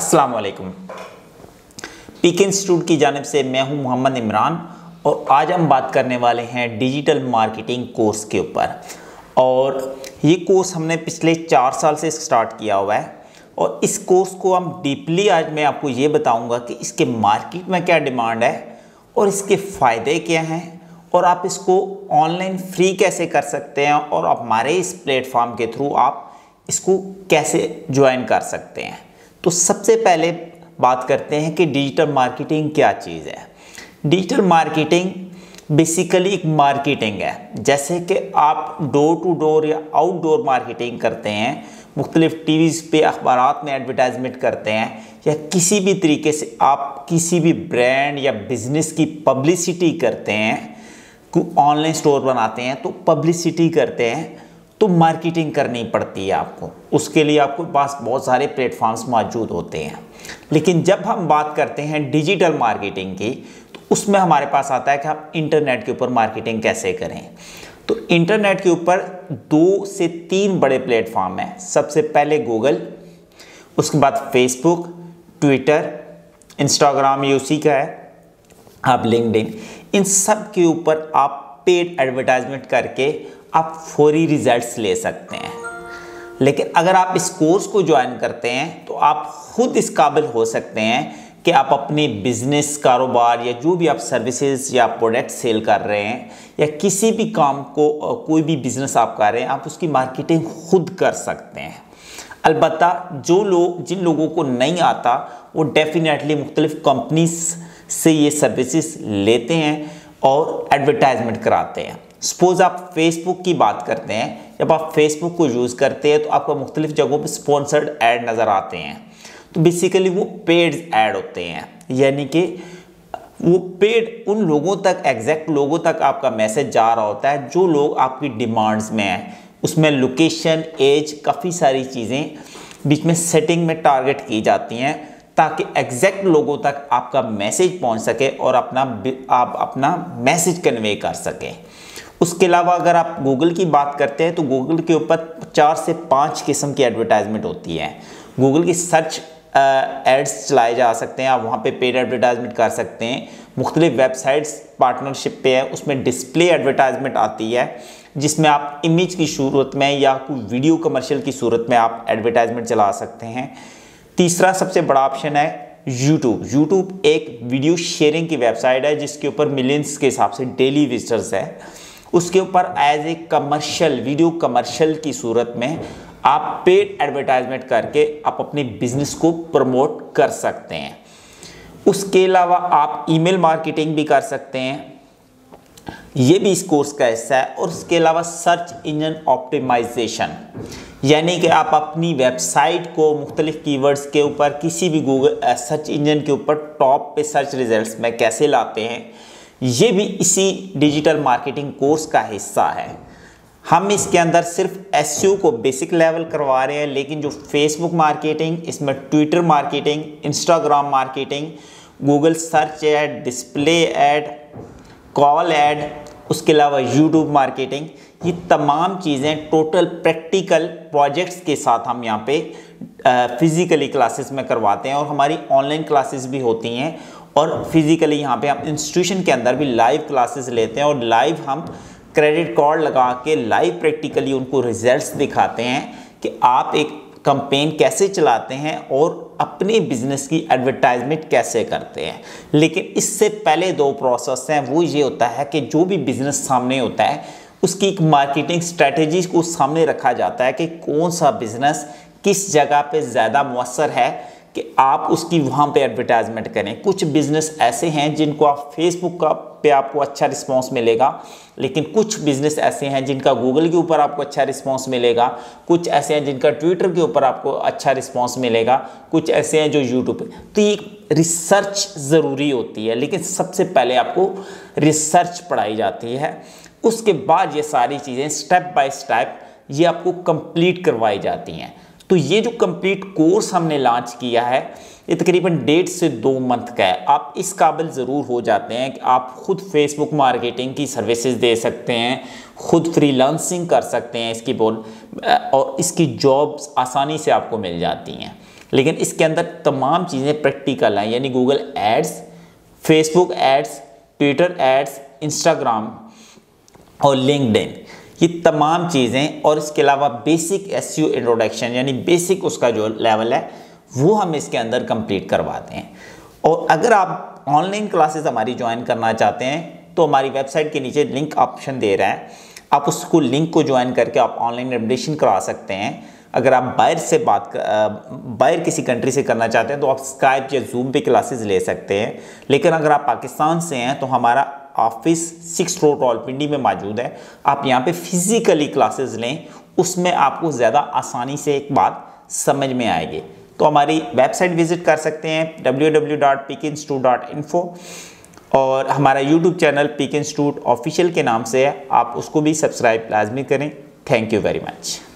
अस्सलाम वालेकुम। Peak institute की जानिब से मैं हूं मोहम्मद इमरान और आज हम बात करने वाले हैं डिजिटल मार्केटिंग कोर्स के ऊपर। और ये कोर्स हमने पिछले 4 साल से स्टार्ट किया हुआ है और इस कोर्स को हम डीपली आज मैं आपको ये बताऊंगा कि इसके मार्केट में क्या डिमांड है और इसके फ़ायदे क्या हैं और आप इसको ऑनलाइन फ्री कैसे कर सकते हैं और आप हमारे इस प्लेटफॉर्म के थ्रू आप इसको कैसे ज्वाइन कर सकते हैं। तो सबसे पहले बात करते हैं कि डिजिटल मार्केटिंग क्या चीज़ है। डिजिटल मार्केटिंग बेसिकली एक मार्केटिंग है, जैसे कि आप डोर टू डोर या आउटडोर मार्केटिंग करते हैं, मुख्तलिफ़ टीवीज़ पे अखबारात में एडवर्टाइजमेंट करते हैं या किसी भी तरीके से आप किसी भी ब्रांड या बिज़नेस की पब्लिसिटी करते हैं, ऑनलाइन स्टोर बनाते हैं तो पब्लिसिटी करते हैं तो मार्केटिंग करनी पड़ती है आपको। उसके लिए आपके पास बहुत सारे प्लेटफॉर्म्स मौजूद होते हैं, लेकिन जब हम बात करते हैं डिजिटल मार्केटिंग की तो उसमें हमारे पास आता है कि आप इंटरनेट के ऊपर मार्केटिंग कैसे करें। तो इंटरनेट के ऊपर 2 से 3 बड़े प्लेटफॉर्म हैं। सबसे पहले गूगल, उसके बाद फेसबुक, ट्विटर, इंस्टाग्राम ये उसी का है, आप लिंक्डइन, इन सब के ऊपर आप पेड एडवर्टाइजमेंट करके आप फौरी रिजल्ट्स ले सकते हैं। लेकिन अगर आप इस कोर्स को ज्वाइन करते हैं तो आप खुद इस काबिल हो सकते हैं कि आप अपने बिजनेस कारोबार या जो भी आप सर्विसेज या प्रोडक्ट सेल कर रहे हैं या किसी भी काम को कोई भी बिजनेस आप कर रहे हैं आप उसकी मार्केटिंग खुद कर सकते हैं। अलबत्ता जिन लोगों को नहीं आता वो डेफिनेटली मुख्तलिफ कंपनीज से ये सर्विसेज लेते हैं और एडवर्टाइजमेंट कराते हैं। सपोज़ आप फेसबुक की बात करते हैं, जब आप फेसबुक को यूज़ करते हैं तो आपको मुख्तलिफ जगहों पर स्पॉन्सर्ड ऐड नज़र आते हैं, तो बेसिकली वो पेड ऐड होते हैं, यानी कि वो पेड उन लोगों तक, एग्जैक्ट लोगों तक आपका मैसेज जा रहा होता है जो लोग आपकी डिमांड्स में हैं। उसमें लोकेशन, एज, काफ़ी सारी चीज़ें बीच में सेटिंग में टारगेट की जाती हैं ताकि एग्जैक्ट लोगों तक आपका मैसेज पहुंच सके और आप अपना मैसेज कन्वे कर सकें। उसके अलावा अगर आप गूगल की बात करते हैं तो गूगल के ऊपर 4 से 5 किस्म की एडवर्टाइजमेंट होती है। गूगल की सर्च एड्स चलाए जा सकते हैं, आप वहाँ पे पेड एडवर्टाइजमेंट कर सकते हैं। मुख्तलिफ वेबसाइट्स पार्टनरशिप पे है, उसमें डिस्प्ले एडवर्टाइजमेंट आती है जिसमें आप इमेज की सूरत में या कोई वीडियो कमर्शियल की सूरत में आप एडवर्टाइजमेंट चला सकते हैं। तीसरा सबसे बड़ा ऑप्शन है यूट्यूब एक वीडियो शेयरिंग की वेबसाइट है जिसके ऊपर मिलियंस के हिसाब से डेली विजिटर्स है। उसके ऊपर as a commercial, video commercial की सूरत में आप पेड एडवर्टाइजमेंट करके आप अपने बिजनेस को प्रमोट कर सकते हैं। उसके अलावा आप ईमेल मार्केटिंग भी कर सकते हैं, ये भी इस कोर्स का हिस्सा है। और उसके अलावा सर्च इंजन ऑप्टिमाइजेशन, यानी कि आप अपनी वेबसाइट को मुख्तलिफ कीवर्ड्स के ऊपर किसी भी गूगल सर्च इंजन के ऊपर टॉप पे सर्च रिजल्ट्स में कैसे लाते हैं, ये भी इसी डिजिटल मार्केटिंग कोर्स का हिस्सा है। हम इसके अंदर सिर्फ एसईओ को बेसिक लेवल करवा रहे हैं, लेकिन जो फेसबुक मार्केटिंग, इसमें Twitter marketing, Instagram marketing, Google search ad, display ad, call ad, उसके अलावा यूट्यूब मार्केटिंग, ये तमाम चीज़ें टोटल प्रैक्टिकल प्रोजेक्ट्स के साथ हम यहाँ पे फिज़िकली क्लासेस में करवाते हैं और हमारी ऑनलाइन क्लासेस भी होती हैं और फिज़िकली यहाँ पे हम इंस्टीट्यूशन के अंदर भी लाइव क्लासेस लेते हैं और लाइव हम क्रेडिट कार्ड लगा के लाइव प्रैक्टिकली उनको रिजल्ट्स दिखाते हैं कि आप एक कंपेन कैसे चलाते हैं और अपने बिजनेस की एडवर्टाइजमेंट कैसे करते हैं। लेकिन इससे पहले 2 प्रोसेस हैं, वो ये होता है कि जो भी बिज़नेस सामने होता है उसकी एक मार्केटिंग स्ट्रेटजी को सामने रखा जाता है कि कौन सा बिज़नेस किस जगह पे ज़्यादा मुअसर है कि आप उसकी वहाँ पे एडवर्टाइजमेंट करें। कुछ बिज़नेस ऐसे हैं जिनको आप फेसबुक का पे आपको अच्छा रिस्पांस मिलेगा, लेकिन कुछ बिज़नेस ऐसे हैं जिनका गूगल के ऊपर आपको अच्छा रिस्पांस मिलेगा, कुछ ऐसे हैं जिनका ट्विटर के ऊपर आपको अच्छा रिस्पांस मिलेगा, कुछ ऐसे हैं जो यूट्यूब। तो ये रिसर्च ज़रूरी होती है, लेकिन सबसे पहले आपको रिसर्च पढ़ाई जाती है, उसके बाद ये सारी चीज़ें स्टेप बाय स्टेप ये आपको कंप्लीट करवाई जाती हैं। तो ये जो कंप्लीट कोर्स हमने लॉन्च किया है ये तकरीबन 1.5 से 2 मंथ का है। आप इस काबिल ज़रूर हो जाते हैं कि आप खुद फेसबुक मार्केटिंग की सर्विसेज दे सकते हैं, खुद फ्रीलांसिंग कर सकते हैं इसकी और इसकी जॉब्स आसानी से आपको मिल जाती हैं। लेकिन इसके अंदर तमाम चीज़ें प्रैक्टिकल हैं, यानी Google ads, Facebook ads, Twitter ads, Instagram और लिंक्डइन, ये तमाम चीज़ें। और इसके अलावा बेसिक एसईओ इंट्रोडक्शन यानी बेसिक उसका जो लेवल है वो हम इसके अंदर कंप्लीट करवाते हैं। और अगर आप ऑनलाइन क्लासेस हमारी ज्वाइन करना चाहते हैं तो हमारी वेबसाइट के नीचे लिंक ऑप्शन दे रहा है, आप उसको लिंक को ज्वाइन करके आप ऑनलाइन एडमिशन करा सकते हैं। अगर आप बाहर किसी कंट्री से करना चाहते हैं तो आप स्काइप या जूम पे क्लासेस ले सकते हैं। लेकिन अगर आप पाकिस्तान से हैं तो हमारा ऑफिस 6 रोड रावलपिंडी में मौजूद है, आप यहाँ पे फिज़िकली क्लासेस लें, उसमें आपको ज़्यादा आसानी से एक बात समझ में आएगी। तो हमारी वेबसाइट विज़िट कर सकते हैं www.peakinstitute.info और हमारा YouTube channel peak institute official के नाम से है, आप उसको भी सब्सक्राइब लाजमी करें। Thank you very much.